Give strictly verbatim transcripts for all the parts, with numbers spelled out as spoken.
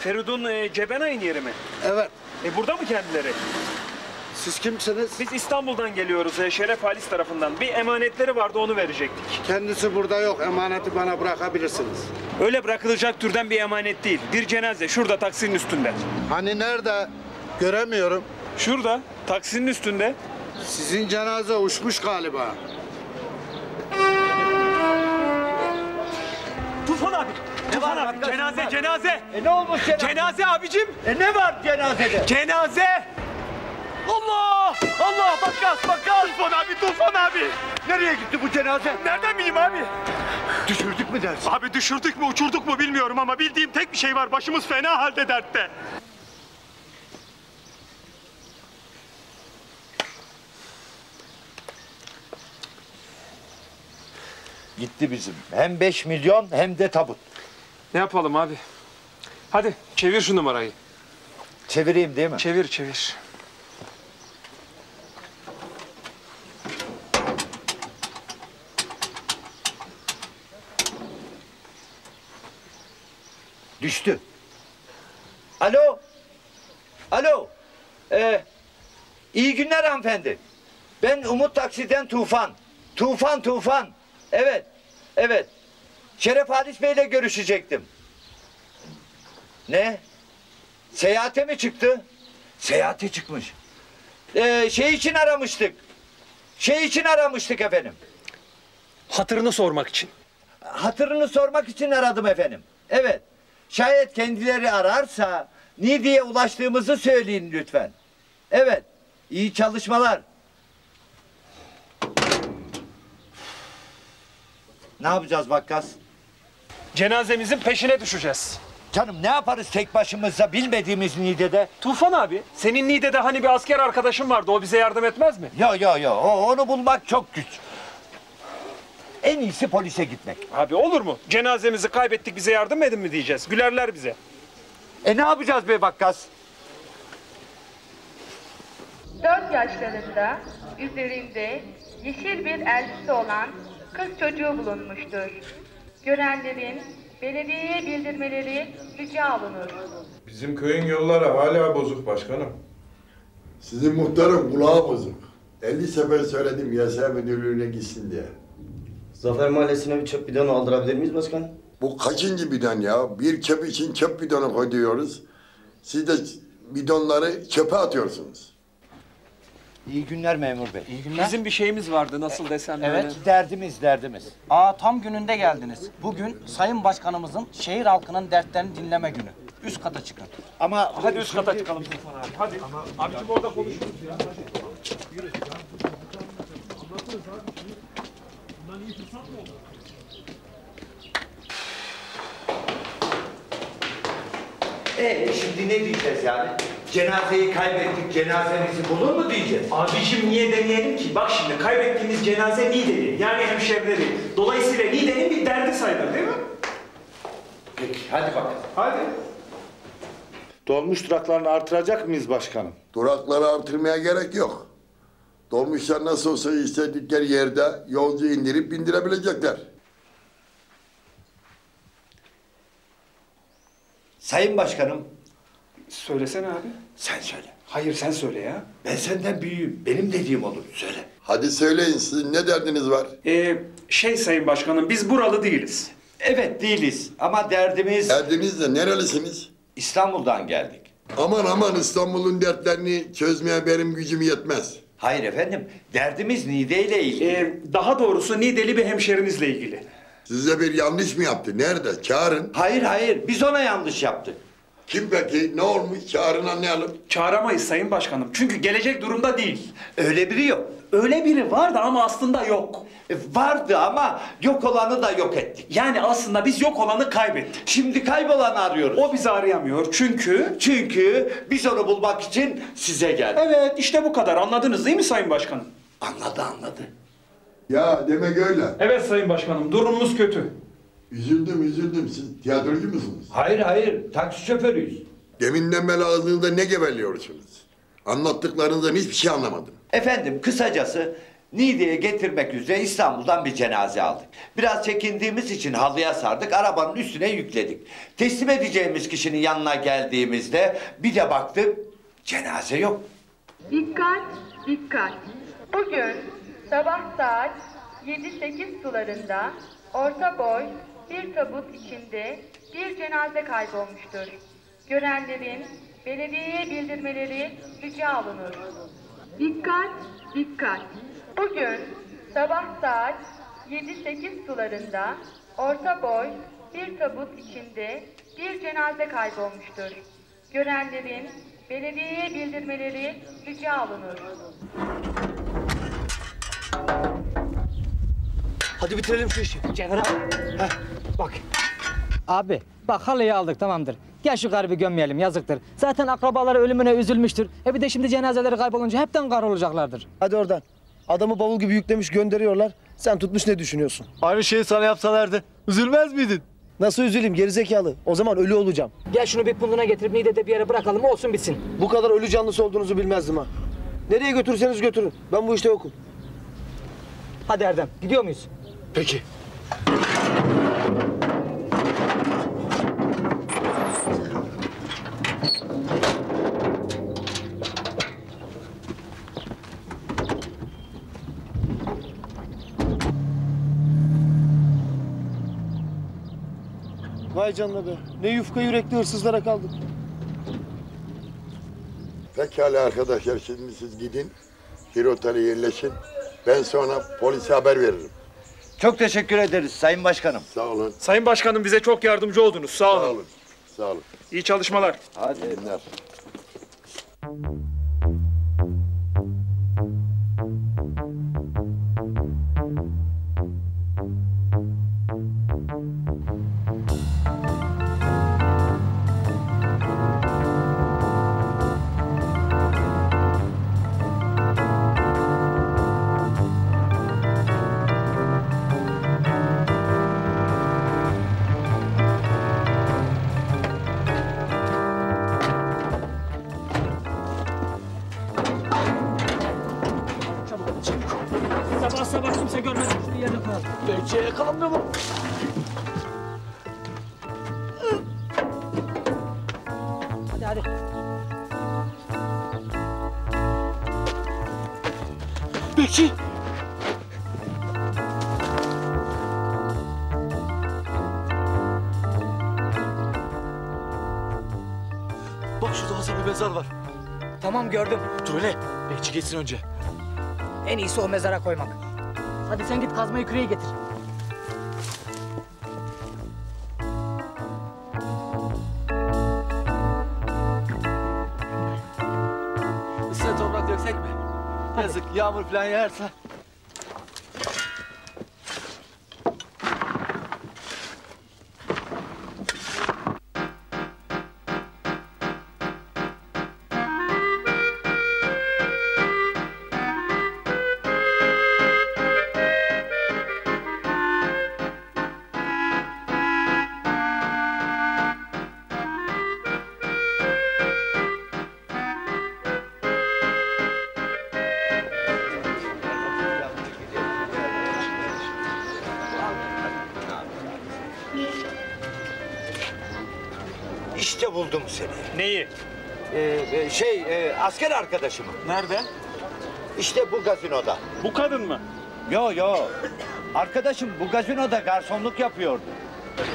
Feridun Cebanay'ın yeri mi? Evet. E burada mı kendileri? Siz kimsiniz? Biz İstanbul'dan geliyoruz. Şeref Halis tarafından. Bir emanetleri vardı, onu verecektik. Kendisi burada yok. Emaneti bana bırakabilirsiniz. Öyle bırakılacak türden bir emanet değil. Bir cenaze şurada taksinin üstünde. Hani nerede? Göremiyorum. Şurada taksinin üstünde. Sizin cenaze uçmuş galiba. Tufan abi. Tufan abi, cenaze, cenaze. E ne olmuş cenaze? Cenaze abicim. E ne var cenazede? Cenaze. Allah! Allah! Vakkas, Vakkas! Tufan abi, Tufan abi! Nereye gitti bu cenaze? Nereden bileyim abi? Düşürdük mü dersin? Abi düşürdük mü, uçurduk mu bilmiyorum ama bildiğim tek bir şey var. Başımız fena halde dertte. Gitti bizim. Hem beş milyon hem de tabut. Ne yapalım abi? Hadi çevir şu numarayı. Çevireyim değil mi? Çevir, çevir. Düştü. Alo. Alo. Ee, iyi günler hanımefendi. Ben Umut Taksi'den Tufan. Tufan, Tufan. Evet, evet. Şeref Adis Bey'le görüşecektim. Ne? Seyahate mi çıktı? Seyahate çıkmış. Ee, şey için aramıştık. Şey için aramıştık efendim. Hatırını sormak için. Hatırını sormak için aradım efendim. Evet. Şayet kendileri ararsa Niğde'ye ulaştığımızı söyleyin lütfen. Evet. İyi çalışmalar. Ne yapacağız Vakkas? Cenazemizin peşine düşeceğiz. Canım ne yaparız tek başımıza bilmediğimiz Niğde'de? Tufan abi, senin Niğde'de hani bir asker arkadaşın vardı, o bize yardım etmez mi? Yo yo yo, onu bulmak çok güç. En iyisi polise gitmek. Abi olur mu? Cenazemizi kaybettik, bize yardım edin mi diyeceğiz? Gülerler bize. E ne yapacağız be Vakkas? dört yaşlarında üzerinde yeşil bir elbise olan kız çocuğu bulunmuştur. Görenlerin belediyeye bildirmeleri rica olunur. Bizim köyün yolları hala bozuk başkanım. Sizin muhtarın kulağı bozuk. elli sefer söyledim yasa müdürlüğüne gitsin diye. Zafer Mahallesi'ne bir çöp bidonu aldırabilir miyiz başkan? Bu kaçıncı bidon ya? Bir çöp için çöp bidonu koyuyoruz. Siz de bidonları çöpe atıyorsunuz. İyi günler memur bey. İyi günler. Bizim bir şeyimiz vardı nasıl e, desem böyle. Evet derdimiz derdimiz. Aa tam gününde geldiniz. Bugün sayın başkanımızın şehir halkının dertlerini dinleme günü. Üst kata çıkın. Ama hadi üst kata çıkalım Tufan abi. Hadi. Ama, abicim orada konuşuruz ya. Hadi. Yürü. Anlatırız abi. Bundan iyi fırsat mı oldu? Ee, şimdi ne diyeceğiz yani? Cenazeyi kaybettik, cenazemizi bulur mu diyeceğiz? Abiciğim niye demeyelim ki? Bak şimdi kaybettiğimiz cenaze Niğde'nin, yani hemşehrileri. Dolayısıyla Niğde'nin bir derdi sayılır değil mi? Peki, hadi bakalım. Hadi. Dolmuş duraklarını artıracak mıyız başkanım? Durakları artırmaya gerek yok. Dolmuşlar nasıl olsa istedikleri yerde yolcu indirip bindirebilecekler. Sayın başkanım. Söylesene abi. Sen söyle. Hayır sen söyle ya. Ben senden büyüğüm. Benim dediğim olur. Söyle. Hadi söyleyin sizin ne derdiniz var? Ee, şey sayın başkanım biz buralı değiliz. Evet değiliz ama derdimiz... Derdiniz de nerelisiniz? İstanbul'dan geldik. Aman aman İstanbul'un dertlerini çözmeye benim gücüm yetmez. Hayır efendim. Derdimiz Niğde ile ilgili. Ee, daha doğrusu Niğdeli bir hemşerinizle ilgili. Size bir yanlış mı yaptı? Nerede? Çağırın. Hayır hayır. Biz ona yanlış yaptık. Kim peki? Ne olmuş? Çağırın anlayalım. Çağıramayız sayın başkanım. Çünkü gelecek durumda değil. Öyle biri yok. Öyle biri vardı ama aslında yok. E, vardı ama yok olanı da yok ettik. Yani aslında biz yok olanı kaybettik. Şimdi kaybolanı arıyoruz. O bizi arayamıyor çünkü... Çünkü biz onu bulmak için size geldik. Evet işte bu kadar. Anladınız değil mi sayın başkanım? Anladı anladı. Ya demek öyle. Evet sayın başkanım durumumuz kötü. Üzüldüm üzüldüm. Siz tiyatrocu musunuz? Hayır hayır. Taksi şoförüyüz. Deminden beri ağzınızda ne geveliyorsunuz? Anlattıklarınızdan hiçbir şey anlamadım. Efendim kısacası Niğde'ye getirmek üzere İstanbul'dan bir cenaze aldık. Biraz çekindiğimiz için halıya sardık. Arabanın üstüne yükledik. Teslim edeceğimiz kişinin yanına geldiğimizde bir de baktık cenaze yok. Dikkat dikkat. Bugün sabah saat yedi sekiz sularında orta boy bir tabut içinde bir cenaze kaybolmuştur. Görenlerin belediyeye bildirmeleri rica olunur. Dikkat, dikkat. Bugün sabah saat yedi sekiz sularında orta boy bir tabut içinde bir cenaze kaybolmuştur. Görenlerin belediyeye bildirmeleri rica olunur. Hadi bitirelim şu işi. Cevher abi. Heh, bak. Abi bak halıyı aldık tamamdır. Gel şu garibi gömmeyelim yazıktır. Zaten akrabaları ölümüne üzülmüştür. E bir de şimdi cenazeleri kaybolunca hepten gar olacaklardır. Hadi oradan. Adamı bavul gibi yüklemiş gönderiyorlar. Sen tutmuş ne düşünüyorsun? Aynı şeyi sana yapsalardı. Üzülmez miydin? Nasıl üzüleyim gerizekalı? O zaman ölü olacağım. Gel şunu bir punduna getirip Niğde'de bir yere bırakalım olsun bitsin. Bu kadar ölü canlısı olduğunuzu bilmezdim ha. Nereye götürürseniz götürün. Ben bu işte yokum. Hadi Erdem gidiyor muyuz? Peki. Vay canına be. Ne yufka yürekli hırsızlara kaldık. Pekala arkadaşlar şimdi siz gidin. Bir otele yerleşin. Ben sonra polise haber veririm. Çok teşekkür ederiz sayın başkanım. Sağ olun. Sayın başkanım bize çok yardımcı oldunuz. Sağ olun. Sağ olun. Sağ olun. İyi çalışmalar. Hadi günler. Varsa bak kimse görmedi. Şuraya da kal. Böceğe kalmıyor mu? Hadi hadi. Bekçi! Bak şurada Hasan'ın mezar var. Tamam gördüm. Tuğle, bekçi geçsin önce. En iyisi o mezara koymak. Hadi sen git kazmayı küreği getir. Üstüne toprak döksek mi? Hadi. Yazık, yağmur falan yağarsa. Buldum seni. Neyi? Ee, şey, e, asker arkadaşımı. Nerede? İşte bu gazinoda. Bu kadın mı? Yo yo. Arkadaşım bu gazinoda garsonluk yapıyordu.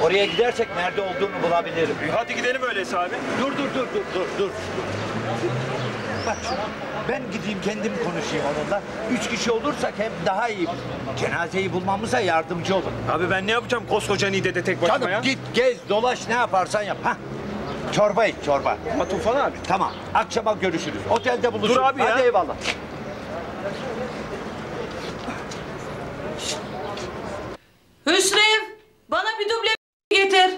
Oraya gidersek nerede olduğunu bulabilirim. Hadi gidelim öyleyse abi. Dur dur dur dur dur dur. Bak şuna. Ben gideyim kendim konuşayım onunla. Üç kişi olursak hem daha iyi. Cenazeyi bulmamıza yardımcı olun. Abi ben ne yapacağım koskoca Niğde'de tek başıma ya? Canım git gez dolaş ne yaparsan yap. Hah. Çorba iç, çorba. Ama Tufan abi. Tamam, akşama görüşürüz. Otelde buluşuruz. Dur abi ya. Hadi eyvallah. Hüsrev, bana bir duble getir.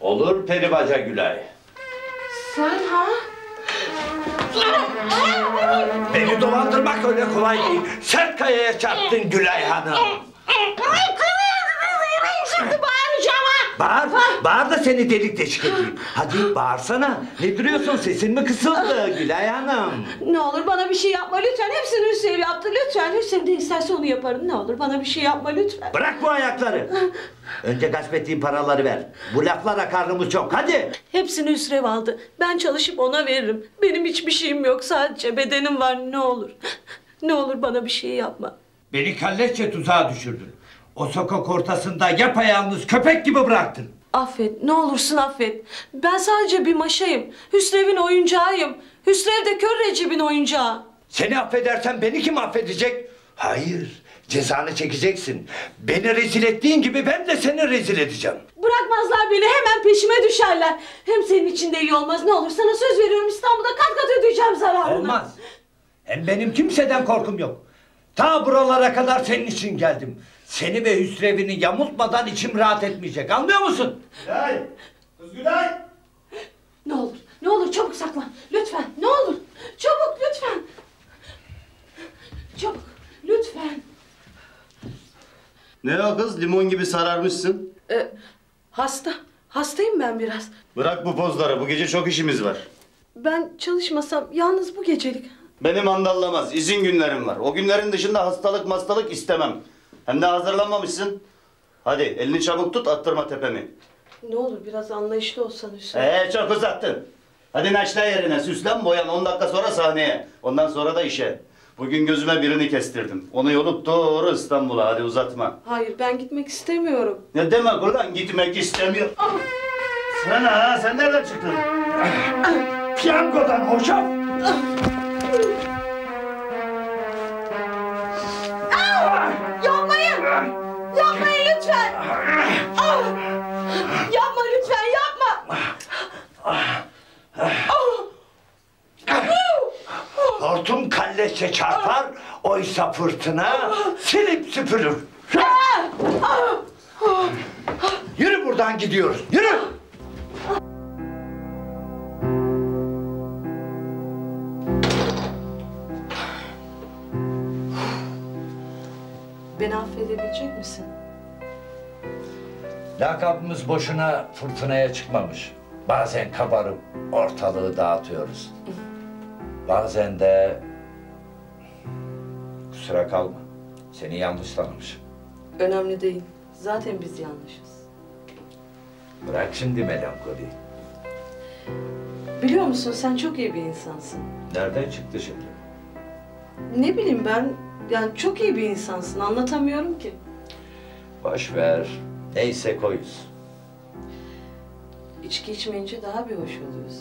Olur peribaca Gülay. Sen ha? Beni dolandırmak öyle kolay değil. Sert kayaya çarptın Gülay Hanım. Bağır, bağır da seni delik deşik edeyim. Hadi bağırsana. Ne duruyorsun? Sesin mi kısıldı Gülay Hanım? Ne olur bana bir şey yapma lütfen. Hepsini Hüseyin yaptı lütfen. Hüseyin de isterse onu yaparım. Ne olur bana bir şey yapma lütfen. Bırak bu ayakları. Önce gasp ettiğin paraları ver. Bu laflara karnımız çok. Hadi. Hepsini Hüsrev aldı. Ben çalışıp ona veririm. Benim hiçbir şeyim yok. Sadece bedenim var. Ne olur. Ne olur bana bir şey yapma. Beni kalleşçe tuzağa düşürdün. O sokak ortasında yapayalnız köpek gibi bıraktın. Affet, ne olursun affet. Ben sadece bir maşayım. Hüsrev'in oyuncağıyım. Hüsrev de kör Recep'in oyuncağı. Seni affedersen beni kim affedecek? Hayır, cezanı çekeceksin. Beni rezil ettiğin gibi ben de seni rezil edeceğim. Bırakmazlar beni, hemen peşime düşerler. Hem senin için de iyi olmaz. Ne olur sana söz veriyorum, İstanbul'da kat kat ödeyeceğim zararını. Olmaz. Hem benim kimseden korkum yok. Ta buralara kadar senin için geldim. Seni ve Hüsrev'ini yamultmadan içim rahat etmeyecek. Anlıyor musun? Gülay! Kız Gülay! Ne olur, ne olur çabuk saklan. Lütfen, ne olur. Çabuk, lütfen. Çabuk, lütfen. Ne o kız? Limon gibi sararmışsın. Ee, hasta. Hastayım ben biraz. Bırak bu pozları. Bu gece çok işimiz var. Ben çalışmasam yalnız bu gecelik. Beni mandallamaz. İzin günlerim var. O günlerin dışında hastalık mastalık istemem. Hem de hazırlanmamışsın. Hadi elini çabuk tut, attırma tepemi. Ne olur biraz anlayışlı olsan Hüsnü. Ee çok uzattın. Hadi naçla yerine, süslen boyan, on dakika sonra sahneye. Ondan sonra da işe. Bugün gözüme birini kestirdim. Onu yolup doğru İstanbul'a, hadi uzatma. Hayır, ben gitmek istemiyorum. Ne demek ulan gitmek istemiyor. Ah. Sen ha, sen nereden çıktın? Ah. Piyangodan hoşaf. Ah. Hortum kalleşe çarpar, oysa fırtına silip süpürür. Yürü buradan gidiyoruz, yürü! Beni affedebilecek misin? Lakabımız boşuna fırtınaya çıkmamış. Bazen kabarıp ortalığı dağıtıyoruz. Bazen de kusura kalma. Seni yanlış tanımışım. Önemli değil. Zaten biz yanlışız. Bırak şimdi melankoliyi. Biliyor musun, sen çok iyi bir insansın. Nereden çıktı şimdi? Ne bileyim ben, yani çok iyi bir insansın, anlatamıyorum ki. Boş ver, neyse koyuz. İçki içmeyince daha bir hoş oluyoruz.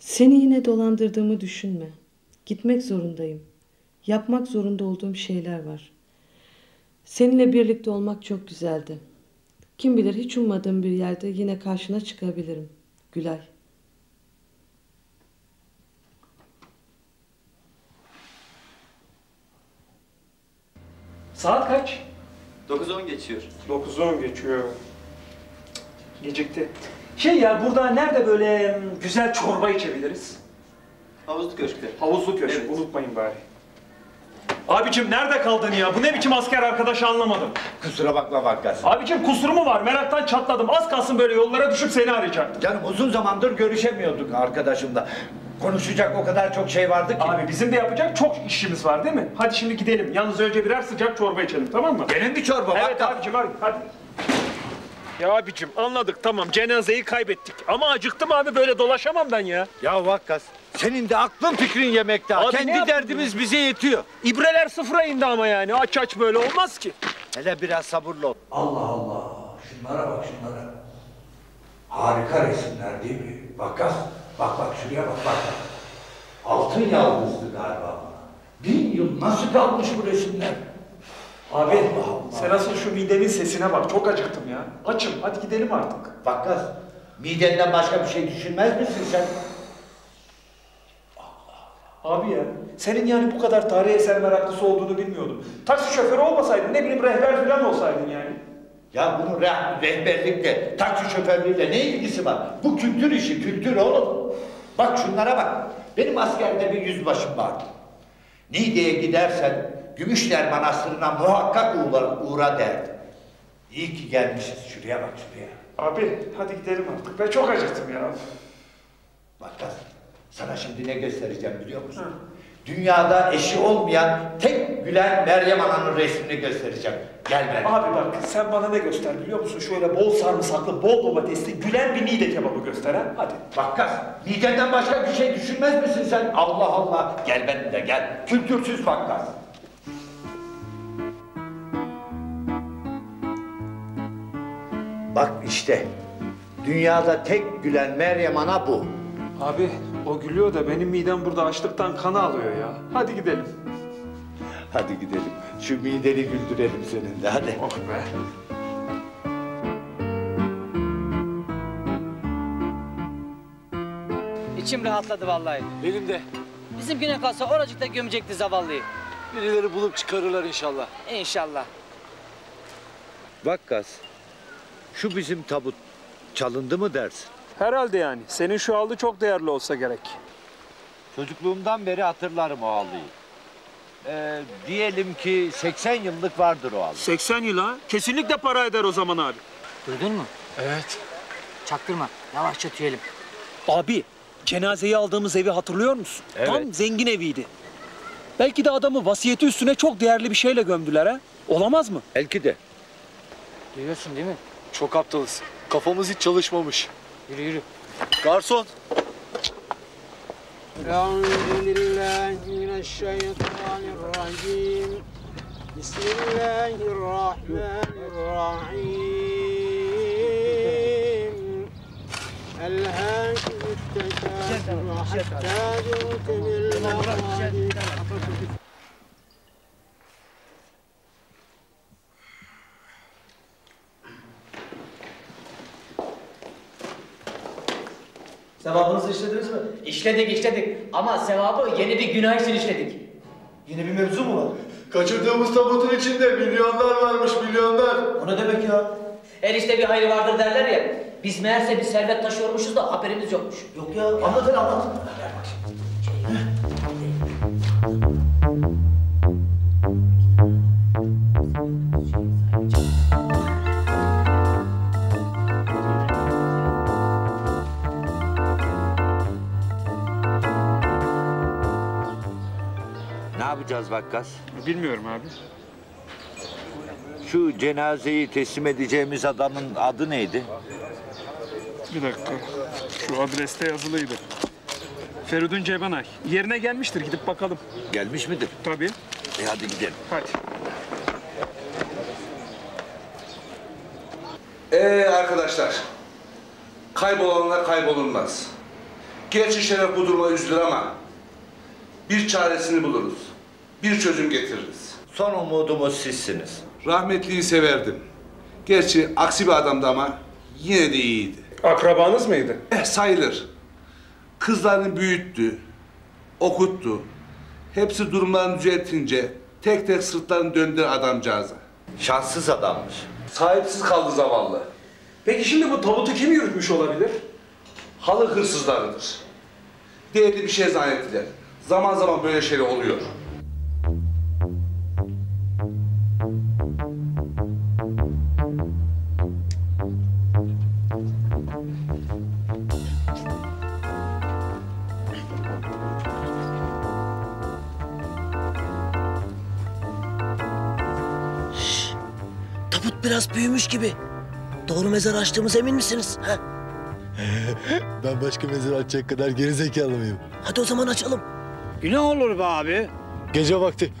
Seni yine dolandırdığımı düşünme. Gitmek zorundayım. Yapmak zorunda olduğum şeyler var. Seninle birlikte olmak çok güzeldi. Kim bilir hiç ummadığım bir yerde yine karşına çıkabilirim. Gülay. Saat kaç? dokuz on geçiyor. dokuz on geçiyor. Gecikti. Şey ya, burada nerede böyle güzel çorba içebiliriz? Havuzlu köşkte. Havuzlu köşk, evet. Unutmayın bari. Abicim nerede kaldın ya? Bu ne biçim asker arkadaşı, anlamadım. Kusura bakma Vakkas. Abicim kusurumu var, meraktan çatladım. Az kalsın böyle yollara düşüp seni arayacaktım. Canım uzun zamandır görüşemiyorduk arkadaşımla. Konuşacak o kadar çok şey vardı ki. Abi bizim de yapacak çok işimiz var değil mi? Hadi şimdi gidelim. Yalnız önce birer sıcak çorba içelim, tamam mı? Benim bir çorba var. Evet abicim hadi. hadi. Ya abicim anladık, tamam, cenazeyi kaybettik ama acıktım abi, böyle dolaşamam ben ya. Ya Vakkas, senin de aklın fikrin yemekte. Abi kendi derdimiz ya? Bize yetiyor. İbreler sıfıra indi ama yani, aç aç böyle olmaz ki. Hele biraz sabırlı ol. Allah Allah, şunlara bak şunlara. Harika resimler değil mi Vakkas? Bak bak şuraya bak bak. Altın yaldızdı galiba. Bin yıl nasıl kalmış bu resimler? Abi Allah Allah. Sen asıl şu midemin sesine bak, çok acıktım ya. Açım, hadi gidelim artık. Vakkas, midenden başka bir şey düşünmez misin sen? Allah Allah. Abi ya, senin yani bu kadar tarih eser meraklısı olduğunu bilmiyordum. Taksi şoförü olmasaydın, ne bileyim rehber falan olsaydın yani. Ya bunun reh rehberlikle, taksi şoförlüğüyle ne ilgisi var? Bu kültür işi, kültür oğlum. Bak şunlara bak, benim askerde bir yüzbaşım vardı. Niğde'ye gidersen Gümüşler Manastırı'na muhakkak uğra, uğra derdi. İyi ki gelmişiz. Şuraya bak şuraya. Abi hadi gidelim artık. Ben çok acıktım ya. Vakkas, sana şimdi ne göstereceğim biliyor musun? Ha. Dünyada eşi olmayan tek gülen Meryem Ana'nın resmini göstereceğim. Gel Meryem. Abi bak sen bana ne göster biliyor musun? Şöyle bol sarımsaklı, bol domatesli, gülen bir Niğde kebabı göster ha. Hadi. Vakkas, Niğde'den başka bir şey düşünmez misin sen? Allah Allah. Gel benimle gel. Kültürsüz Vakkas. Bak işte, dünyada tek gülen Meryem Ana bu. Abi, o gülüyor da benim midem burada açlıktan kan alıyor ya. Hadi gidelim. Hadi gidelim. Şu mideni güldürelim seninle, hadi. Oh be. İçim rahatladı vallahi. Benim de. Bizim güne kalsa oracıkta gömecekti zavallıyı. Birileri bulup çıkarırlar inşallah. İnşallah. Vakkas. Şu bizim tabut çalındı mı dersin? Herhalde yani. Senin şu halı çok değerli olsa gerek. Çocukluğumdan beri hatırlarım o halıyı. Ee, diyelim ki seksen yıllık vardır o halı. seksen yıl ha? Kesinlikle para eder o zaman abi. Duydun mu? Evet. Çaktırma. Yavaşça tüyelim. Abi, cenazeyi aldığımız evi hatırlıyor musun? Evet. Tam zengin eviydi. Belki de adamı vasiyeti üstüne çok değerli bir şeyle gömdüler ha? Olamaz mı? Belki de. Duyuyorsun değil mi? Çok aptalız. Kafamız hiç çalışmamış. Yürü yürü. Garson. Euzubillahimineşşeytanirracim. Bismillahirrahmanirrahim. Elhâkümü tekâfürü hattâ zûrtumül mağâbî. Sevabınızı işlediniz mi? İşledik, işledik. Ama sevabı yeni bir günah için işledik. Yeni bir mevzu mu var? Kaçırdığımız tabutun içinde milyonlar varmış, milyonlar. O ne demek ya? Her işte bir hayır vardır derler ya. Biz meğerse bir servet taşıyormuşuz da haberimiz yokmuş. Yok ya, anlat hele anlat. Gel bak şimdi. Vakkas. Bilmiyorum abi. Şu cenazeyi teslim edeceğimiz adamın adı neydi? Bir dakika. Şu adreste yazılıydı. Feridun Cebanay. Yerine gelmiştir. Gidip bakalım. Gelmiş midir? Tabii. E hadi gidelim. Hadi. Ee arkadaşlar. Kaybolanlar kaybolunmaz. Gerçi Şeref bu duruma üzülür ama bir çaresini buluruz. Bir çözüm getiririz. Son umudumuz sizsiniz. Rahmetliyi severdim. Gerçi aksi bir adamdı ama yine de iyiydi. Akrabanız mıydı? Eh sayılır. Kızlarını büyüttü, okuttu. Hepsi durumlarını düzeltince tek tek sırtlarını döndü adamcağıza. Şanssız adammış. Sahipsiz kaldı zavallı. Peki şimdi bu tabutu kim yürütmüş olabilir? Halı hırsızlarıdır. Değerli bir şey zannettiler. Zaman zaman böyle şeyler oluyor. Biraz büyümüş gibi. Doğru mezar açtığımız emin misiniz? Ha? Ben başka mezar açacak kadar gerizekalı mıyım? Hadi o zaman açalım. Günah olur be abi. Gece vakti.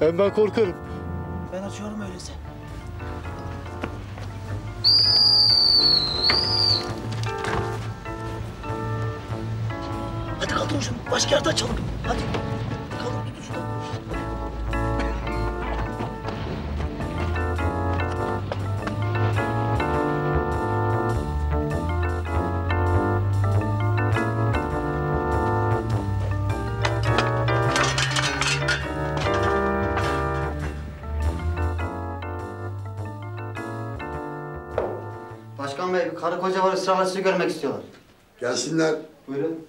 Hem ben korkarım. Ben açıyorum öyleyse. Hadi kaldırın şunu. Başka yerde açalım. Hadi. Karı koca var, ısrarla sizi görmek istiyorlar. Gelsinler. Buyurun.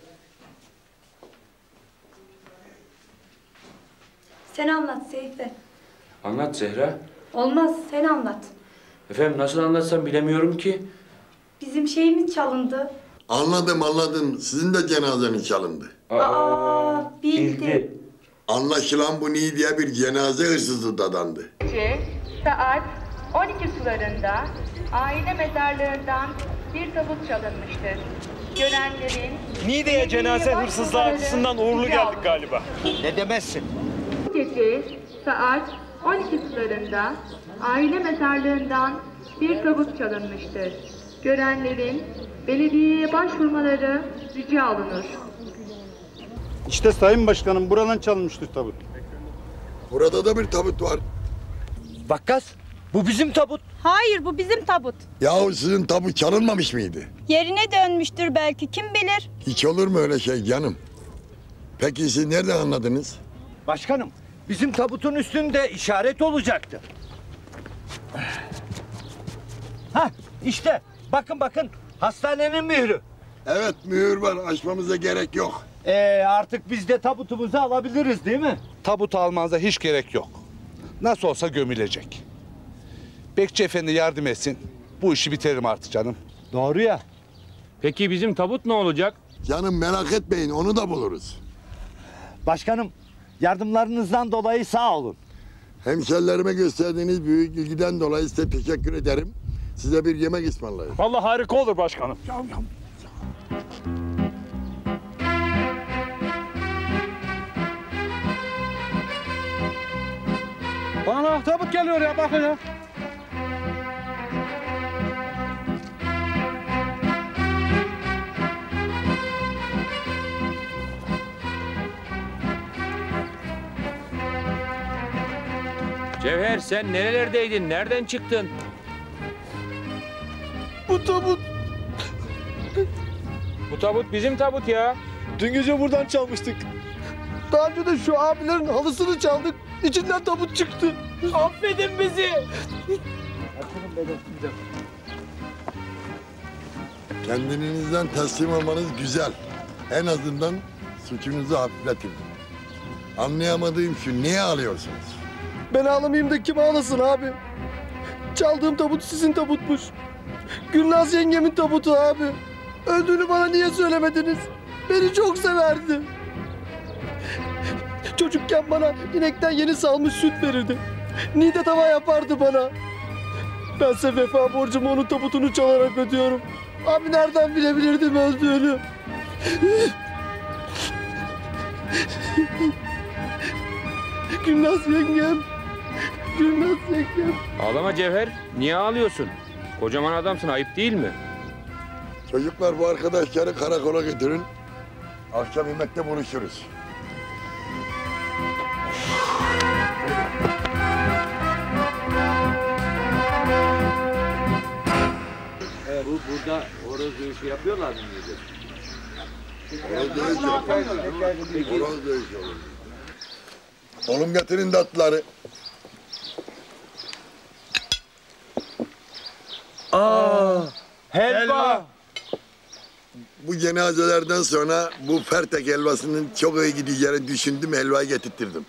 Sen anlat Seyfe. Anlat Zehra. Olmaz, sen anlat. Efendim nasıl anlatsam bilemiyorum ki. Bizim şeyimiz çalındı. Anladım, anladım. Sizin de cenazeniz çalındı. Aa, Aa bildi. bildi. Anlaşılan bu Niğde'ye bir cenaze hırsızı dadandı. Saat on iki sularında aile mezarlığından bir tabut çalınmıştır. Görenlerin... Niğde'ye cenaze hırsızlığı açısından uğurlu geldik galiba. Ne demezsin? Gece saat on iki sularında aile mezarlığından bir tabut çalınmıştır. Görenlerin belediyeye başvurmaları rica alınır. İşte Sayın Başkanım, buradan çalınmıştır tabut. Burada da bir tabut var. Vakkas! Bu bizim tabut. Hayır, bu bizim tabut. Yahu sizin tabut çalınmamış mıydı? Yerine dönmüştür belki, kim bilir? Hiç olur mu öyle şey canım? Peki siz nereden anladınız? Başkanım, bizim tabutun üstünde işaret olacaktı. Hah, işte. Bakın bakın, hastanenin mührü. Evet, mühür var. Açmamıza gerek yok. Ee, artık biz de tabutumuzu alabiliriz değil mi? Tabut almanıza hiç gerek yok. Nasıl olsa gömülecek. Bekçi efendi yardım etsin. Bu işi bitiririm artık canım. Doğru ya. Peki bizim tabut ne olacak? Canım merak etmeyin, onu da buluruz. Başkanım, yardımlarınızdan dolayı sağ olun. Hemşerilerime gösterdiğiniz büyük ilgiden dolayı size teşekkür ederim. Size bir yemek ısmarlayayım. Vallahi harika olur başkanım. Ya, ya, ya. Bana ahtapot geliyor ya, bakın ya. Cevher, sen nerelerdeydin? Nereden çıktın? Bu tabut. Bu tabut bizim tabut ya. Dün gece buradan çalmıştık. Daha önce de şu abilerin halısını çaldık. İçinden tabut çıktı. Affedin bizi. Kendinizden teslim olmanız güzel. En azından suçunuzu hafifletin. Anlayamadığım şu, niye ağlıyorsunuz? Ben ağlamayayım da kim ağlasın abi? Çaldığım tabut sizin tabutmuş. Günnaz yengemin tabutu abi. Öldüğünü bana niye söylemediniz? Beni çok severdi. Çocukken bana inekten yeni salmış süt verirdi. Niğde tava yapardı bana. Bense vefa borcumu onun tabutunu çalarak ödüyorum. Abi nereden bilebilirdim öldüğünü? Günnaz yengem. Günnaz yengem. Ağlama Cevher. Niye ağlıyorsun? Kocaman adamsın. Ayıp değil mi? Çocuklar, bu arkadaşları karakola götürün. Akşam yemekte buluşuruz. Evet, bu burada horoz dövüşü yapıyorlar mı? Horoz dövüşü yapıyorlar. Horoz dövüşü olur. Oğlum getirin tatlıları. Aa, helva. Bu cenazelerden sonra bu Fertek helvasının çok iyi gideceğini düşündüm, helvayı getirttirdim.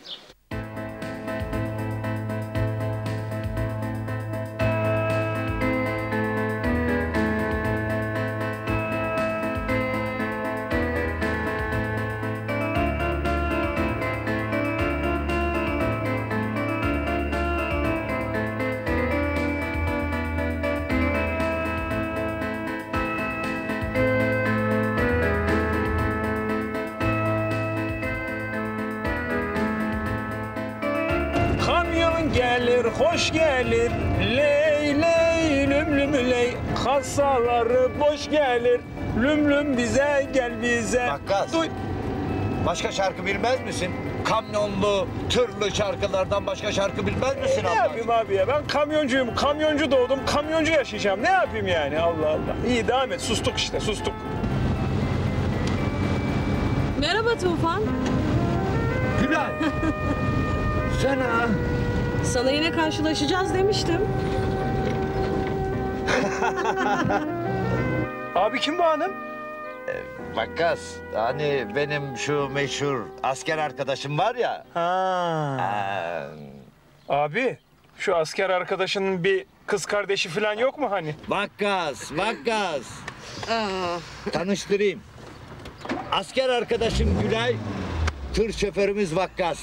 Hoş gelir, ley ley lüm lüm ley. Kasaları boş gelir, lüm lüm bize gel bize. Vakkas, duy. Başka şarkı bilmez misin? Kamyonlu, türlü şarkılardan başka şarkı bilmez misin? E, ne yapayım abi ya, ben kamyoncuyum, kamyoncu doğdum, kamyoncu yaşayacağım. Ne yapayım yani, Allah Allah. İyi, devam et, sustuk işte, sustuk. Merhaba Tufan. Gülay. Sen ha? Sana yine karşılaşacağız demiştim. Abi kim bu hanım? Ee, Vakkas, hani benim şu meşhur asker arkadaşım var ya. Ha. Ee... Abi, şu asker arkadaşının bir kız kardeşi falan yok mu hani? Vakkas, Vakkas. Tanıştırayım. Asker arkadaşım Gülay, tır şoförümüz Vakkas.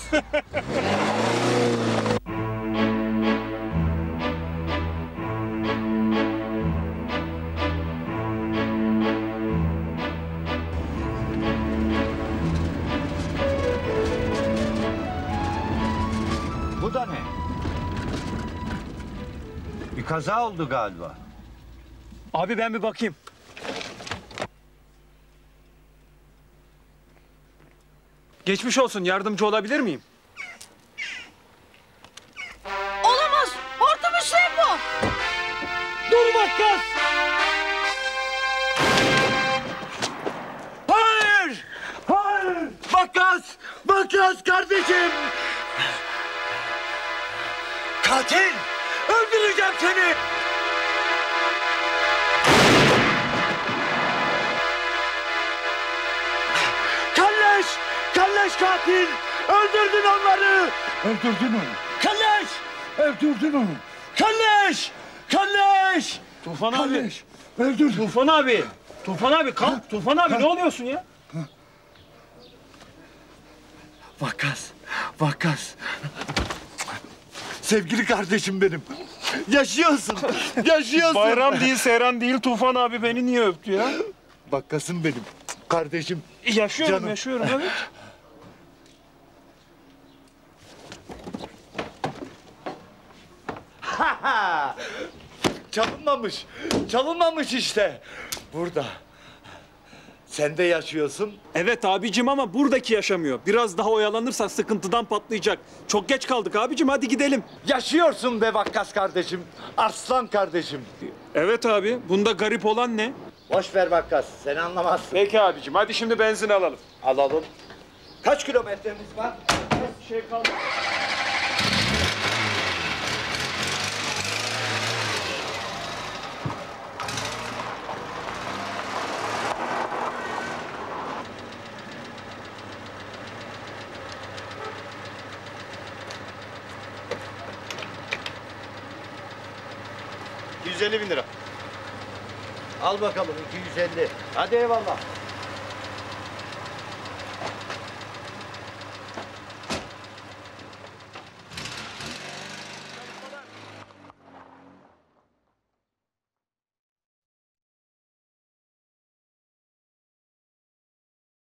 Kaza oldu galiba. Abi ben bir bakayım. Geçmiş olsun, yardımcı olabilir miyim? Olamaz! Hortum Hüsrev bu! Dur Vakkas! Hayır! Hayır! Vakkas! Vakkas kardeşim! Katil! Öldüreceğim seni! Kalleş! Kalleş katil! Öldürdün onları! Öldürdün onu! Kalleş! Öldürdün onu! Kalleş! Kalleş! Tufan abi! Öldürdün! Tufan abi! Tufan abi kalk! Tufan abi ne oluyorsun ya? Vakkas! Vakkas! Sevgili kardeşim benim, yaşıyorsun, yaşıyorsun. Bayram değil, seyran değil, Tufan abi beni niye öptü ya? Vakkas'ım benim, kardeşim. Yaşıyorum, canım. yaşıyorum evet. çalınmamış. Çalınmamış işte. Burada. Sen de yaşıyorsun. Evet abicim ama buradaki yaşamıyor. Biraz daha oyalanırsak sıkıntıdan patlayacak. Çok geç kaldık abicim, hadi gidelim. Yaşıyorsun be Vakkas kardeşim. Arslan kardeşim. Evet abi, bunda garip olan ne? Boş ver Vakkas, sen anlamazsın. Peki abicim, hadi şimdi benzin alalım. Alalım. Kaç kilometremiz var? Hiçbir şey kalmadı. yüz elli bin lira. Al bakalım iki yüz elli. Hadi eyvallah.